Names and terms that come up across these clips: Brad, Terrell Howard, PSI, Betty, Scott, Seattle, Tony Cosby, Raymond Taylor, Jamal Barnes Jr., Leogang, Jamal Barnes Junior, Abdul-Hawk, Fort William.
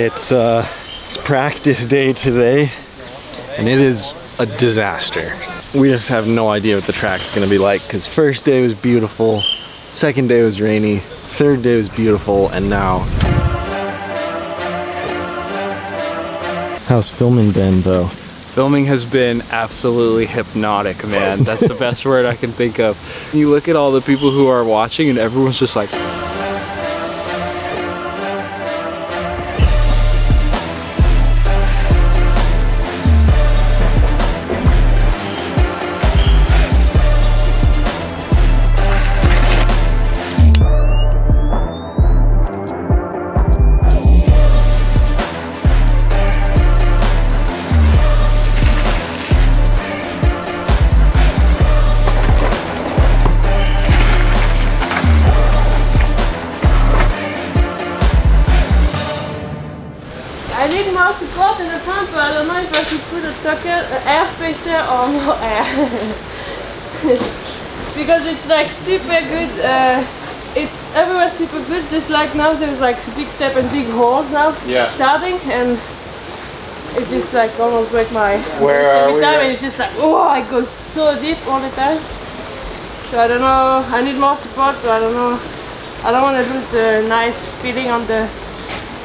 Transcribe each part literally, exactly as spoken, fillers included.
It's uh, it's practice day today, and it is a disaster. We just have no idea what the track's gonna be like, because first day was beautiful, second day was rainy, third day was beautiful, and now. How's filming been, though? Filming has been absolutely hypnotic, man. That's the best word I can think of. You look at all the people who are watching and everyone's just like... Because it's like super good, uh, it's everywhere super good, just like now there's like big step and big holes now, yeah. Starting, and it just like almost breaks my where every are we time at? And it's just like, oh, I go so deep all the time, so I don't know, I need more support, but I don't know, I don't want to lose the nice feeling on the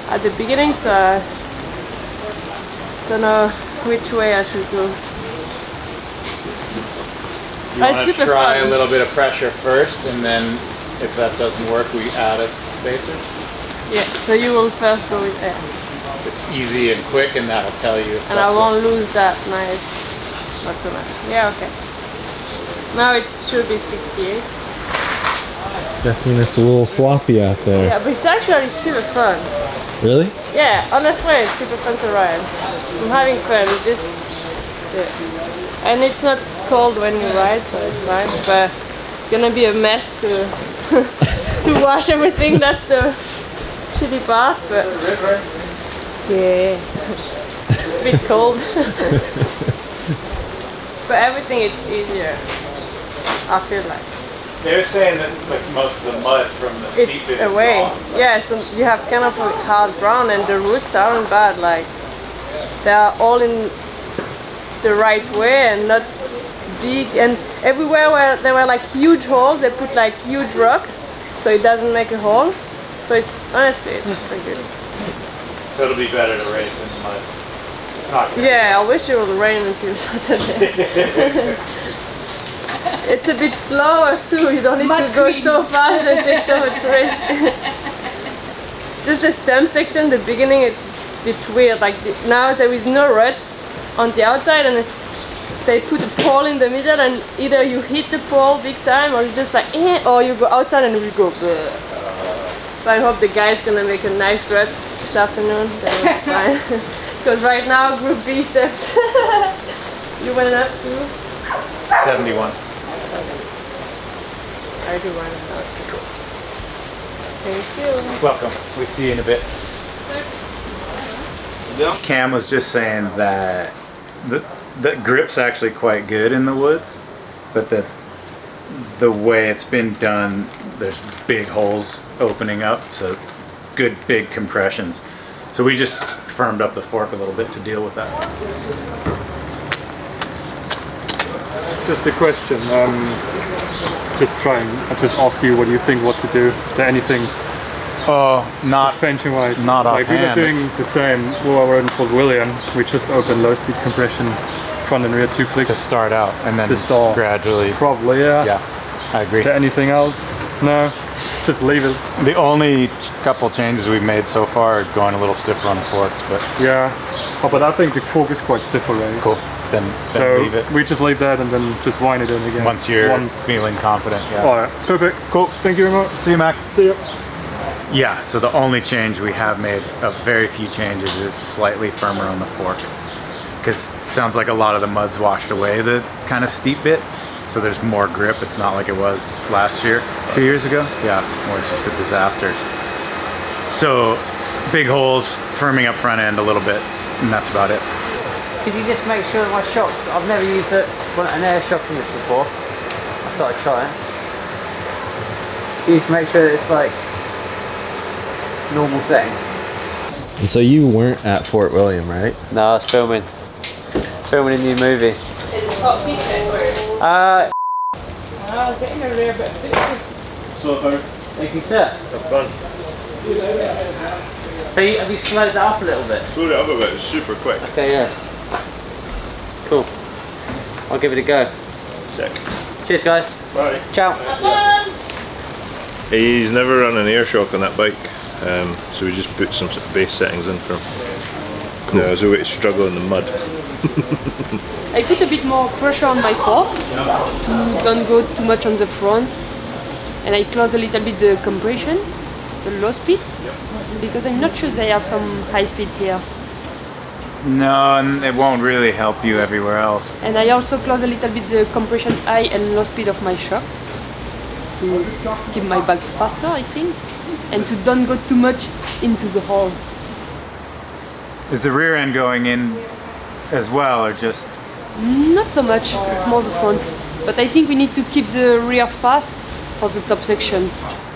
at the beginning, so I don't know which way I should go. You want to try a little bit of pressure first, and then if that doesn't work, we add a spacer? Yeah, so you will first go with air. It's easy and quick, and that'll tell you. And I won't lose that nice. Not so much. Yeah, okay. Now it should be sixty-eight. Guessing it's a little sloppy out there. Yeah, but it's actually super fun. Really? Yeah, honestly, it's super fun to ride. I'm having fun, it's just... Yeah. And it's not cold when you ride, so it's fine, but it's gonna be a mess to to wash everything. That's the shitty part, but yeah, it's a bit cold. But everything, it's easier, I feel like. They're saying that like most of the mud from the steep it's is away. Gone, yeah, so you have kind of hard ground, and the roots aren't bad. Like they are all in the right way and not big, and everywhere where there were like huge holes, they put like huge rocks so it doesn't make a hole, so it's honestly it's pretty good. So it'll be better to race in the mud. It's not good. Yeah, I wish it would rain until Saturday. It's a bit slower too, you don't need mud to go green. So fast and take so much risk. Just the stem section, the beginning, it's a bit weird, like the, now there is no ruts on the outside, and it, they put a pole in the middle, and either you hit the pole big time or you just like eh, or you go outside and we go bleh. So I hope the guy's gonna make a nice rut this afternoon, then it's fine. Because right now group B sets. You went up to? seventy-one. I do one. Cool. Thank you. Welcome. We see you in a bit. Cam was just saying that the The grip's actually quite good in the woods, but the the way it's been done, there's big holes opening up, so good big compressions. So we just firmed up the fork a little bit to deal with that. Just a question. Um, just trying. I just asked you what do you think, what to do. Is there anything? Oh, uh, not suspension wise. Not like we were doing the same. We were in Fort William. We just opened low speed compression. Front and rear two clicks to start out, and then to stall gradually. Probably, yeah. Yeah, I agree. Is there anything else? No, just leave it. The only couple changes we've made so far are going a little stiffer on the forks, but yeah. Oh, but I think the fork is quite stiff already. Cool. Then, then so leave it. We just leave that and then just wind it in again. Once you're Once. feeling confident. Yeah. All right. Perfect. Cool. Thank you very much. See you, Max. See you. Yeah. So the only change we have made, a very few changes, is slightly firmer on the fork. Because it sounds like a lot of the mud's washed away, the kind of steep bit, so there's more grip. It's not like it was last year, two years ago. Yeah, well, it's just a disaster. So big holes, firming up front end a little bit, and that's about it. Could you just make sure my shock? I've never used a, well, an air shock in this before. I started trying. You just make sure that it's like normal settings. And so you weren't at Fort William, right? No, I was filming. Filming a new movie. Is it top secret or? Uh, I'll get in there a bit of pictures. So far. You can sit. Have fun. See, have you slowed it up a little bit? Slowed it up a bit, super quick. Okay, yeah. Cool. I'll give it a go. Sick. Cheers, guys. Bye. Ciao. Have fun. He's never run an air shock on that bike, um, so we just put some base settings in for him. Cool. Yeah, it was a way to struggle in the mud. I put a bit more pressure on my fork, yeah. Don't go too much on the front, and I close a little bit the compression, the low speed, yeah. Because I'm not sure they have some high speed here. No, it won't really help you everywhere else. And I also close a little bit the compression high and low speed of my shock to keep my bike faster, I think, and to don't go too much into the hole. Is the rear end going in as well, or just? Not so much, it's more the front. But I think we need to keep the rear fast for the top section.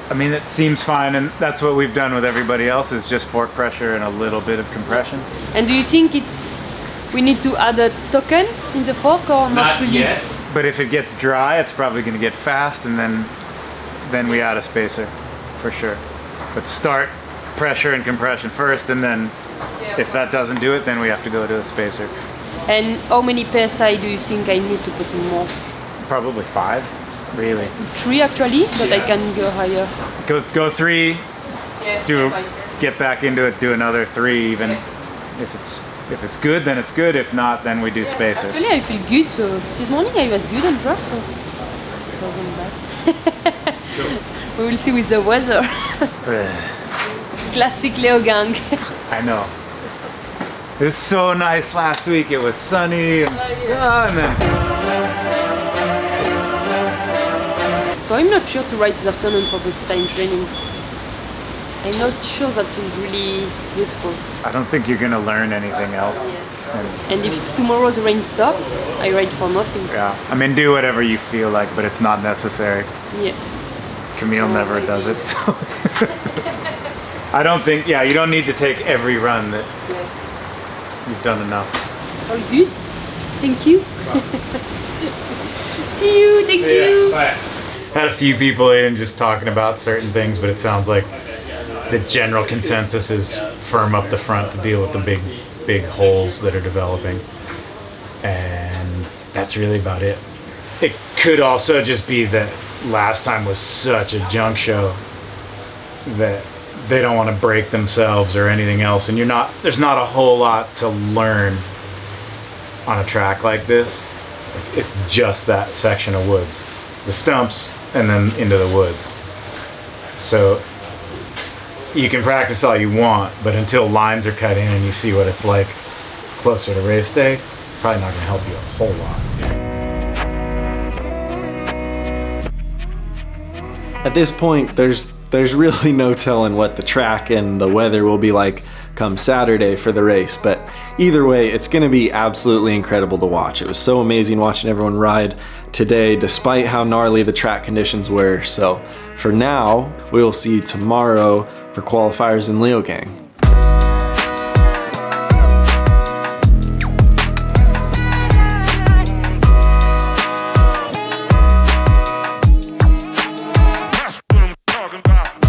I mean, it seems fine, and that's what we've done with everybody else, is just fork pressure and a little bit of compression. And do you think it's we need to add a token in the fork or not, not really? Yet. But if it gets dry, it's probably going to get fast, and then then we add a spacer for sure. But start pressure and compression first, and then if that doesn't do it, then we have to go to a spacer. And how many P S I do you think I need to put in more? Probably five, really. Three actually, but yeah. I can go higher. Go, go three, yeah, do, get back into it, do another three even. Yeah. If it's if it's good, then it's good. If not, then we do yeah, spacer. Actually, I feel good, so this morning I was good on track, so it wasn't bad. Sure. We will see with the weather. Classic Leogang. I know. It was so nice last week. It was sunny and, oh, yeah. and then. So I'm not sure to ride this afternoon for the time training. I'm not sure that is really useful. I don't think you're gonna learn anything else. Yeah. And, and if tomorrow the rain stops, I ride for nothing. Yeah. I mean, do whatever you feel like, but it's not necessary. Yeah. Camille oh, never maybe. does it. So. I don't think, yeah, you don't need to take every run that yeah. you've done enough. All good. Thank you. See you, thank See you. Bye. Had a few people in just talking about certain things, but it sounds like the general consensus is firm up the front to deal with the big, big holes that are developing. And that's really about it. It could also just be that last time was such a junk show that they don't want to break themselves or anything else, and you're not there's not a whole lot to learn on a track like this. It's just that section of woods, the stumps, and then into the woods. So you can practice all you want, but until lines are cut in and you see what it's like closer to race day, probably not going to help you a whole lot. At this point, there's There's really no telling what the track and the weather will be like come Saturday for the race, but either way, it's gonna be absolutely incredible to watch. It was so amazing watching everyone ride today, despite how gnarly the track conditions were. So for now, we will see you tomorrow for qualifiers in Leogang.